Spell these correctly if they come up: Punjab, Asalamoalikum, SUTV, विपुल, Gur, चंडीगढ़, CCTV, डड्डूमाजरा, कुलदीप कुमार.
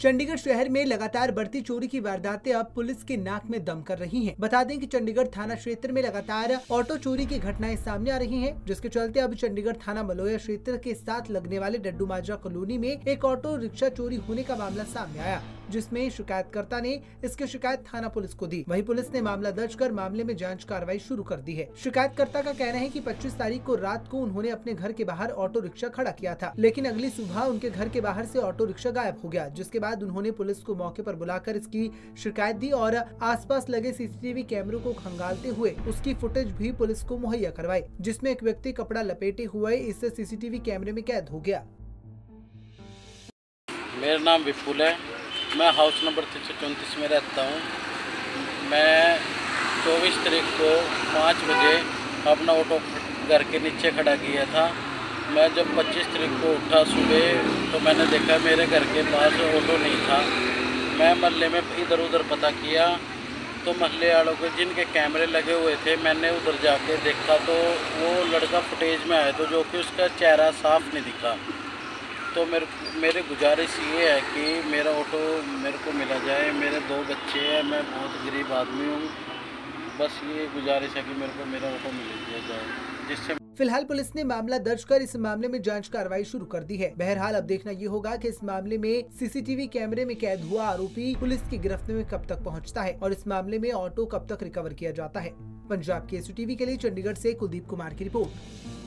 चंडीगढ़ शहर में लगातार बढ़ती चोरी की वारदातें अब पुलिस के नाक में दम कर रही हैं। बता दें कि चंडीगढ़ थाना क्षेत्र में लगातार ऑटो चोरी की घटनाएं सामने आ रही हैं, जिसके चलते अब चंडीगढ़ थाना मलोया क्षेत्र के साथ लगने वाले डड्डूमाजरा कॉलोनी में एक ऑटो रिक्शा चोरी होने का मामला सामने आया, जिसमें शिकायतकर्ता ने इसकी शिकायत थाना पुलिस को दी। वहीं पुलिस ने मामला दर्ज कर मामले में जांच कार्रवाई शुरू कर दी है। शिकायतकर्ता का कहना है कि 25 तारीख को रात को उन्होंने अपने घर के बाहर ऑटो रिक्शा खड़ा किया था, लेकिन अगली सुबह उनके घर के बाहर से ऑटो रिक्शा गायब हो गया, जिसके बाद उन्होंने पुलिस को मौके पर बुलाकर इसकी शिकायत दी और आसपास लगे सीसीटीवी कैमरों को खंगालते हुए उसकी फुटेज भी पुलिस को मुहैया करवाई, जिसमें एक व्यक्ति कपड़ा लपेटे हुए इस सीसीटीवी कैमरे में कैद हो गया। मेरा नाम विपुल है, मैं हाउस नंबर 334 में रहता हूं। मैं 24 तारीख को 5 बजे अपना ऑटो घर के नीचे खड़ा किया था। मैं जब 25 तारीख को उठा सुबह तो मैंने देखा मेरे घर के पास ऑटो नहीं था। मैं मोहल्ले में इधर उधर पता किया तो मोहल्ले वालों के जिनके कैमरे लगे हुए थे मैंने उधर जाके देखा तो वो लड़का फुटेज में आया तो जो कि उसका चेहरा साफ नहीं दिखा। तो मेरे गुजारिश ये है कि मेरा ऑटो मेरे को मिला जाए। मेरे 2 बच्चे हैं, मैं बहुत गरीब आदमी हूँ। बस ये गुजारिश है कि मेरे को मेरा ऑटो मिल दिया जाए जिससे। फिलहाल पुलिस ने मामला दर्ज कर इस मामले में जांच कार्रवाई शुरू कर दी है। बहरहाल अब देखना ये होगा कि इस मामले में सीसीटीवी कैमरे में कैद हुआ आरोपी पुलिस की गिरफ्त में कब तक पहुँचता है और इस मामले में ऑटो कब तक रिकवर किया जाता है। पंजाब के SUTV के लिए चंडीगढ़ से कुलदीप कुमार की रिपोर्ट।